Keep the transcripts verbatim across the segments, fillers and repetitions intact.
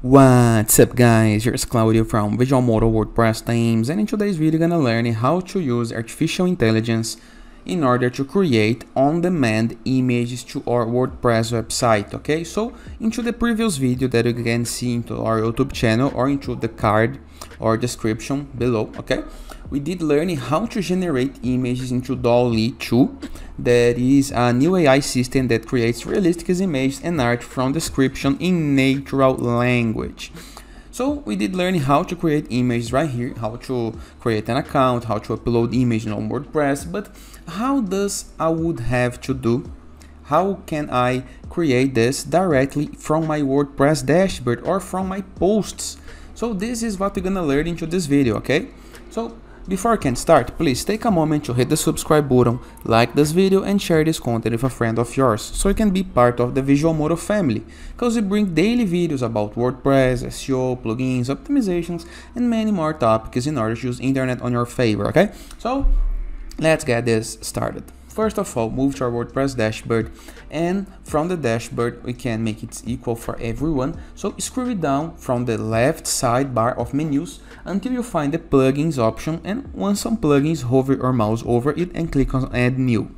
What's up guys, here's Claudio from Visualmodo WordPress Themes, and in today's video I'm gonna learn how to use artificial intelligence in order to create on-demand images to our WordPress website, okay? So into the previous video that you can see into our YouTube channel or into the card or description below, okay? We did learn how to generate images into DALL-E two, that is a new A I system that creates realistic images and art from description in natural language. So we did learn how to create images right here, how to create an account, how to upload images on WordPress, but how does I would have to do? How can I create this directly from my WordPress dashboard or from my posts? So this is what we're gonna learn into this video, okay? So before I can start, please take a moment to hit the subscribe button, like this video and share this content with a friend of yours, so you can be part of the Visualmodo family, cause we bring daily videos about WordPress, S E O, plugins, optimizations and many more topics in order to use internet on your favor, okay? So let's get this started. First of all, move to our WordPress dashboard, and from the dashboard we can make it equal for everyone, so scroll it down from the left sidebar of menus until you find the plugins option, and once some plugins, hover your mouse over it and click on add new.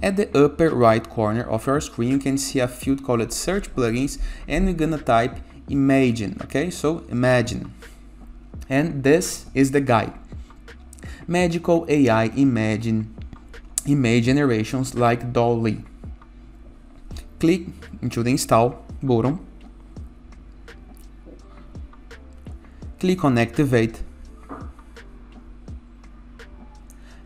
At the upper right corner of your screen you can see a field called search plugins, and we're gonna type Imajinn, okay? So Imajinn, and this is the guide. Magical A I imagine image generations like DALL-E. Click into the install button. Click on activate.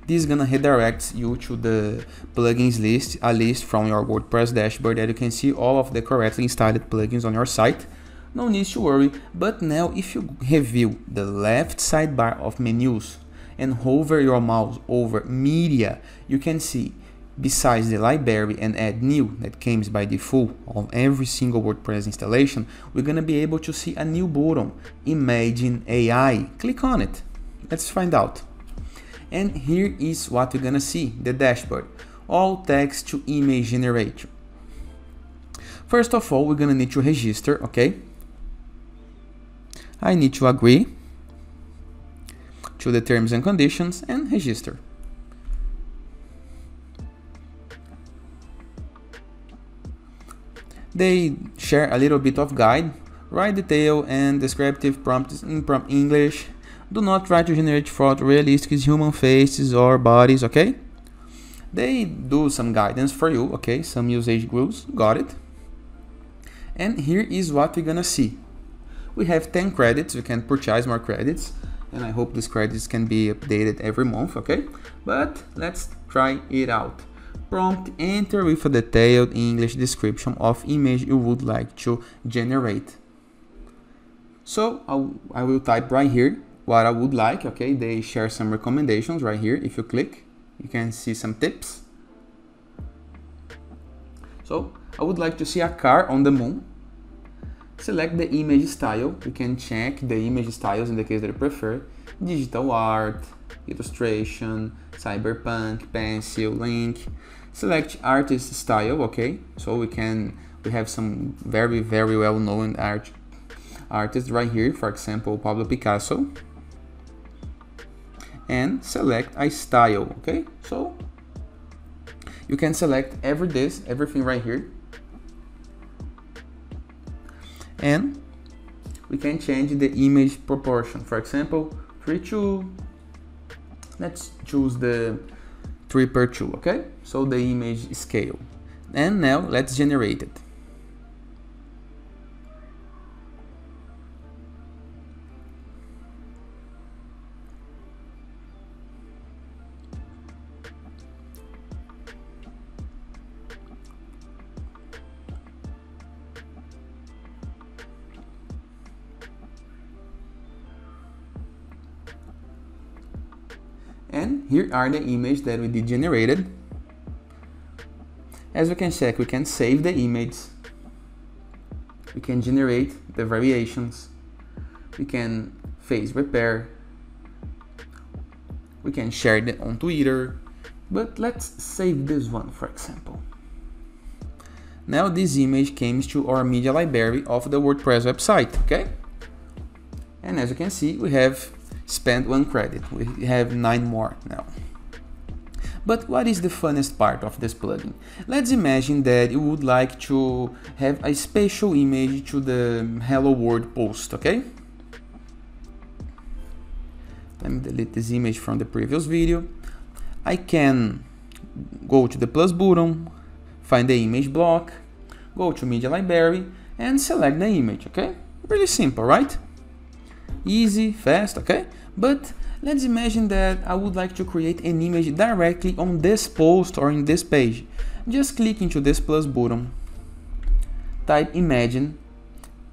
This is gonna redirect you to the plugins list, a list from your WordPress dashboard that you can see all of the correctly installed plugins on your site. No need to worry, but now if you review the left sidebar of menus and hover your mouse over media, you can see besides the library and add new that comes by default on every single WordPress installation, we're gonna be able to see a new button, Imajinn A I. Click on it, let's find out. And here is what we're gonna see, the dashboard, all text to image generator. First of all, we're gonna need to register, okay? I need to agree to the terms and conditions and register. They share a little bit of guide, write detail and descriptive prompts in prompt English. Do not try to generate photorealistic human faces or bodies, okay? They do some guidance for you, okay? Some usage rules, got it. And here is what we're gonna see. We have ten credits, you can purchase more credits, and I hope these credits can be updated every month, okay? But let's try it out. Prompt, enter with a detailed English description of image you would like to generate. So I'll, I will type right here what I would like, okay? They share some recommendations right here. If you click, you can see some tips. So I would like to see a car on the moon. Select the image style, you can check the image styles in the case that you prefer. Digital art, illustration, cyberpunk, pencil, link. Select artist style, okay? So we can, we have some very, very well-known art artists right here. For example, Pablo Picasso. And select a style, okay? So you can select every this, everything right here. And we can change the image proportion. For example, three by two. Let's choose the three by two, okay? So the image scale. And now let's generate it. And here are the images that we did generated. As we can check, we can save the image. We can generate the variations. We can face repair. We can share it on Twitter. But let's save this one, for example. Now this image comes to our media library of the WordPress website, okay? And as you can see, we have spent one credit. We have nine more now. But what is the funnest part of this plugin? Let's imagine that you would like to have a special image to the Hello World post, okay? Let me delete this image from the previous video. I can go to the plus button, find the image block, go to media library and select the image, okay? Really simple, right? Easy, fast, okay? But let's imagine that I would like to create an image directly on this post or in this page. Just click into this plus button, type Imajinn.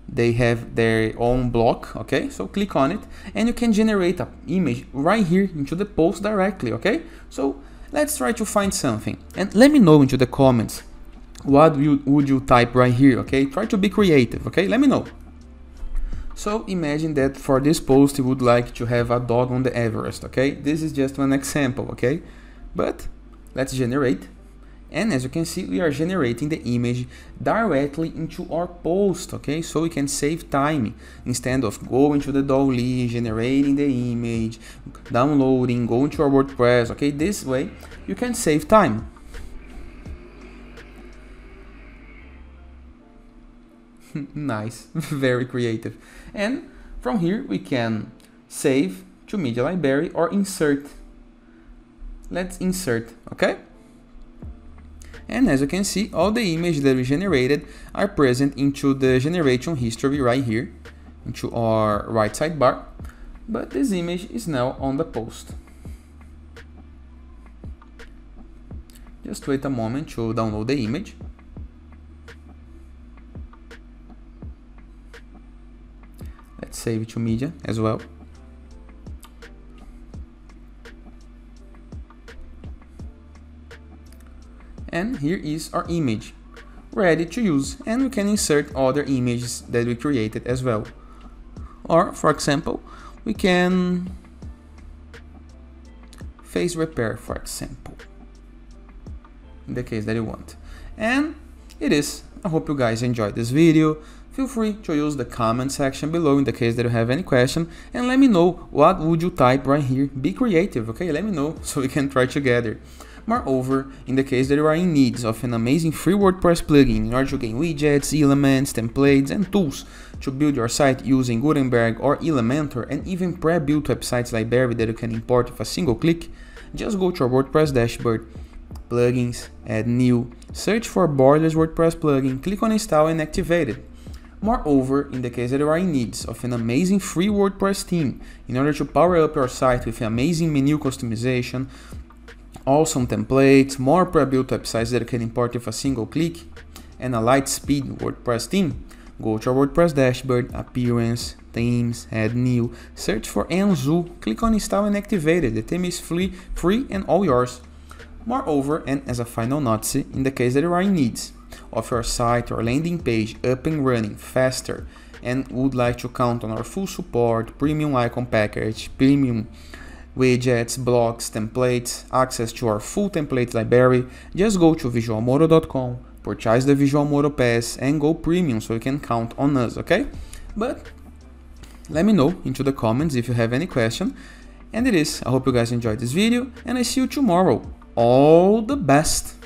They have their own block, okay? So click on it and you can generate an image right here into the post directly, okay? So let's try to find something and let me know into the comments what you, would you type right here, okay? Try to be creative, okay? Let me know. So imagine that for this post you would like to have a dog on the Everest, okay? This is just one example, okay? But let's generate. And as you can see, we are generating the image directly into our post, okay? So we can save time instead of going to the DALL-E, generating the image, downloading, going to our WordPress, okay? This way you can save time. Nice, very creative. And from here we can save to media library or insert. Let's insert, okay? And as you can see, all the images that we generated are present into the generation history right here, into our right sidebar, but this image is now on the post. Just wait a moment to download the image. Let's save it to media as well. And here is our image, ready to use, and we can insert other images that we created as well. Or, for example, we can face repair, for example, in the case that you want. And it is. I hope you guys enjoyed this video. Feel free to use the comment section below in the case that you have any question, and let me know what would you type right here. Be creative, okay? Let me know so we can try together. Moreover, in the case that you are in need of an amazing free WordPress plugin in order to gain widgets, elements, templates and tools to build your site using Gutenberg or Elementor and even pre-built websites library that you can import with a single click, just go to your WordPress dashboard, plugins, add new, search for Borderless WordPress plugin, click on install and activate it. Moreover, in the case that you are in need of an amazing free WordPress theme in order to power up your site with amazing menu customization, awesome templates, more pre-built websites that you can import with a single click, and a light-speed WordPress theme, go to your WordPress dashboard, appearance, themes, add new, search for Anzu, click on install and activate it. The theme is free, free and all yours. Moreover, and as a final notice, in the case that you are in need of your site or landing page up and running faster and would like to count on our full support, premium icon package, premium widgets, blocks, templates, access to our full template library, just go to visualmodo dot com, purchase the Visualmodo Pass and go premium so you can count on us, okay? But let me know into the comments if you have any question. And it is, I hope you guys enjoyed this video and I see you tomorrow. All the best!